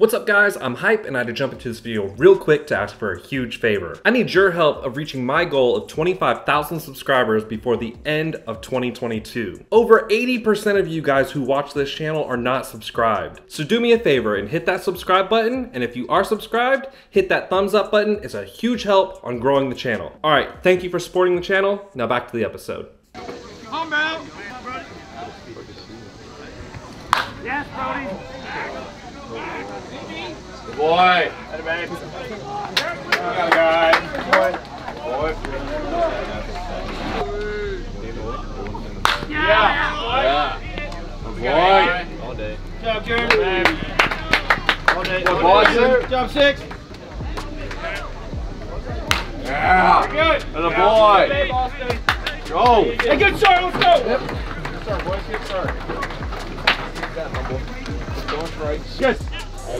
What's up guys, I'm Hype and I had to jump into this video real quick to ask for a huge favor. I need your help of reaching my goal of 25,000 subscribers before the end of 2022. Over 80% of you guys who watch this channel are not subscribed. So do me a favor and hit that subscribe button, and if you are subscribed, hit that thumbs up button. It's a huge help on growing the channel. All right, thank you for supporting the channel. Now back to the episode. Come out. Yes, Brody. Boy! Hey, babe. Boy. Yeah! Boy! All day. Good job, Jared. All day. Good boy, sir. Good job, six. Yeah! Good! Good boy! Go! Hey, good start, let's go! Yep. Good start, boys. Good start. Keep that humble. Going right. Yes! Yeah,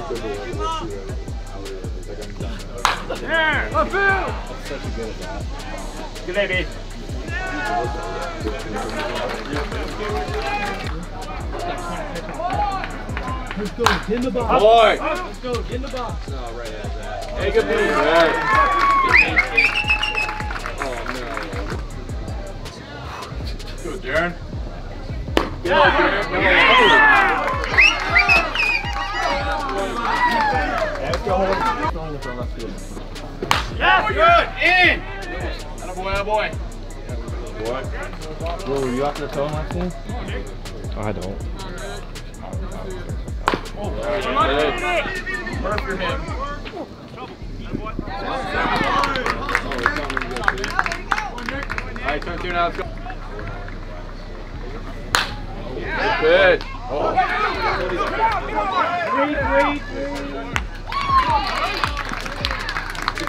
up I'm such a good at that. Good day, babe. Let's go, get in the box. Boy. Let's go, get in the box. No, right at that. Hey, good baby. Right. Oh, no. Go, Darren. Yeah, Darren. Yeah. Yes, good! In! Atta boy, atta boy. What? Bro, were you after the toe last game? I don't. Murphy him. Alright, turn two now, let's go. Good. Oh. Three.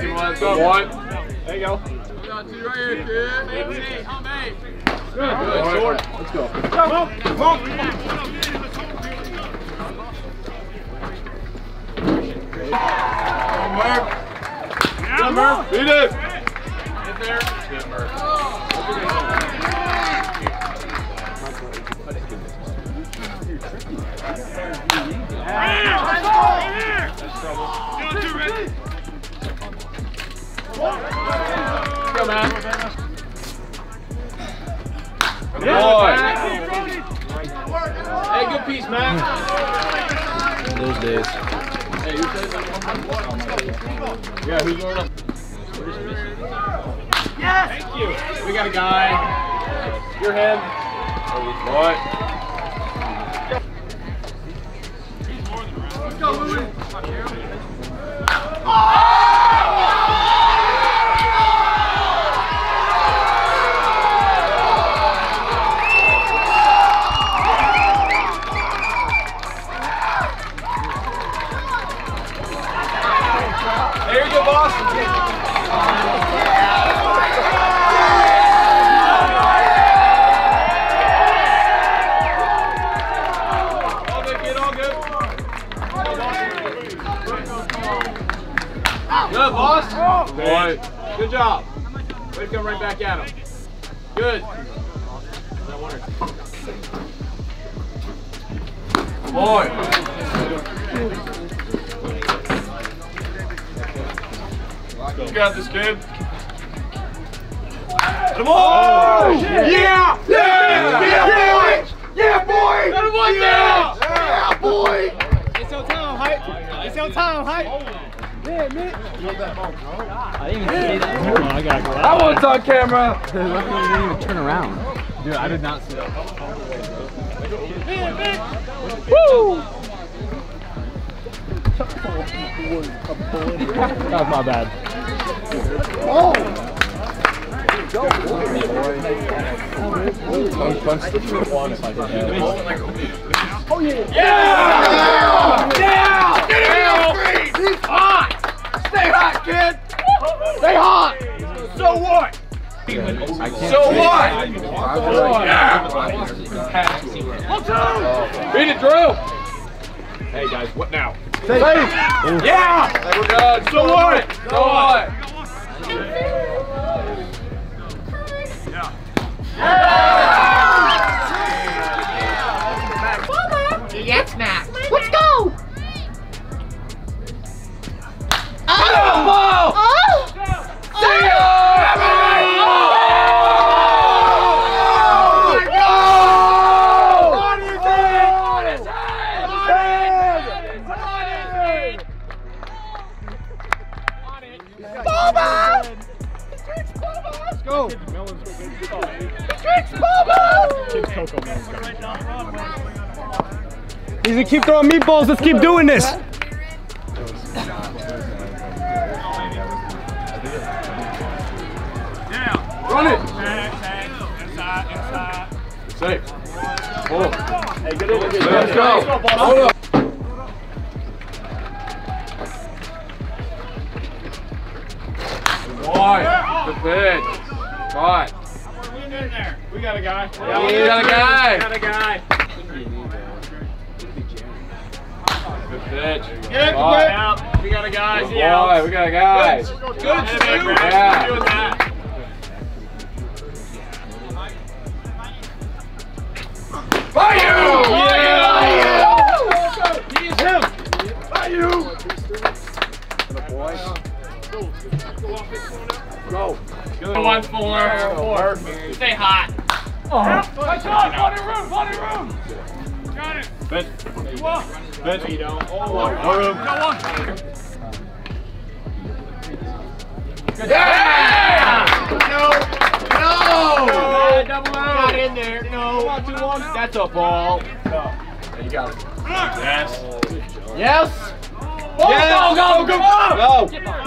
Let's go, one. There you go. We got two right here, kid. Good, short. Let's go. Come on, come on. Come on, Murph. Beat it. Get there. Good, Murph. Let's go. That's trouble. Come on. Good boy. Hey, good piece, man. In those days. Hey, who plays like yeah, who's going up? Yes! Thank you. We got a guy. Your head. Boy. He's more than right. Let's go, Louis. Oh! Good, boss. Boy. Good job. Way to come right back at him. Good. Boy. You got this, kid. Come on. Oh, yeah. Yeah. Yeah, boy. Yeah, boy. Yeah, boy. Yeah, boy. It's your time, Hype. It's your time, Hype. Yeah, Mitch. I didn't even see that. Hold on, I gotta go out. I want on camera. Dude, I didn't even turn around. Dude, I did not see that. Woo! That's my bad. Oh! Go, boy. Oh, yeah! Yeah! Yeah! Get him free! He's hot! Stay hot, kid! Stay hot! So what? So what? Yeah! Beat it, Drew! Hey, guys, what now? Safe! Yeah! We're done! So what? So what? Yes, Max. Let's go. Oh! Oh! He's gonna keep throwing meatballs. Let's keep doing this. Yeah. Run it. Inside. Safe. Hold on. Hey, get in. Let's go. Hold up. Good. In there. We got a guy. Yeah, we got a guy. We got a guy. Good pitch. Get out. We got a guy. Good boy. We got a guy. Good. Yeah. Fire! Fire! He is him. Fire! Go. Good. 1-4. Stay hot. Oh. Nice shot. Plenty room. Got it. Bench. You don't. No room. Good. No. Double out. Got in there. No. 1-2-1. That's a ball. No. You got it. Yes. Go. Go. Yeah.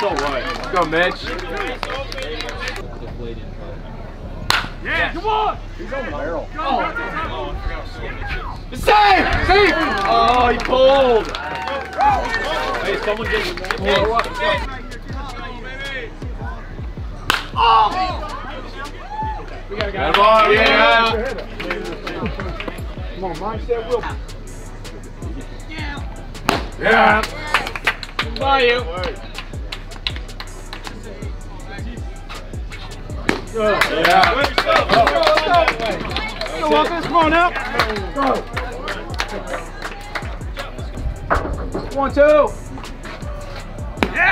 So what? Let's go, Mitch. Yeah, come on! He's on the barrel. Oh. Save! Save! Oh, he pulled! Hey, someone get him. Oh! We got a guy. Come on, yeah! Come on, mindset, Will. Yeah! By you! Yeah! Go walk this one up! Go! 1-2! Yeah!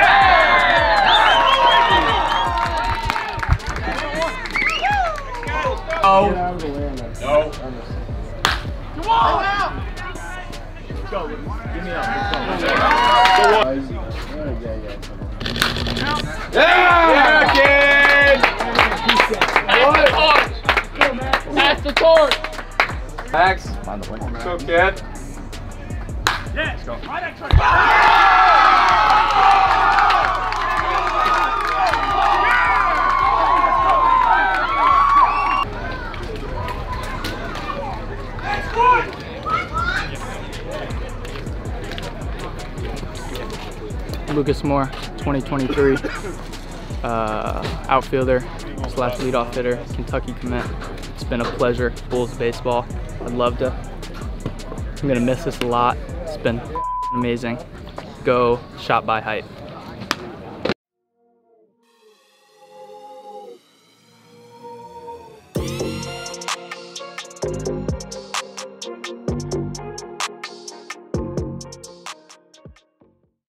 Oh! No! Come on! Go, give me up. Yeah, kid! Pass the torch! Max, find the way. Go, kid. Yeah, let's go. That's good! Lucas Moore, 2023, outfielder / leadoff hitter, Kentucky commit. It's been a pleasure, Bulls baseball. I'd love to. I'm gonna miss this a lot. It's been amazing. Go shot by hype.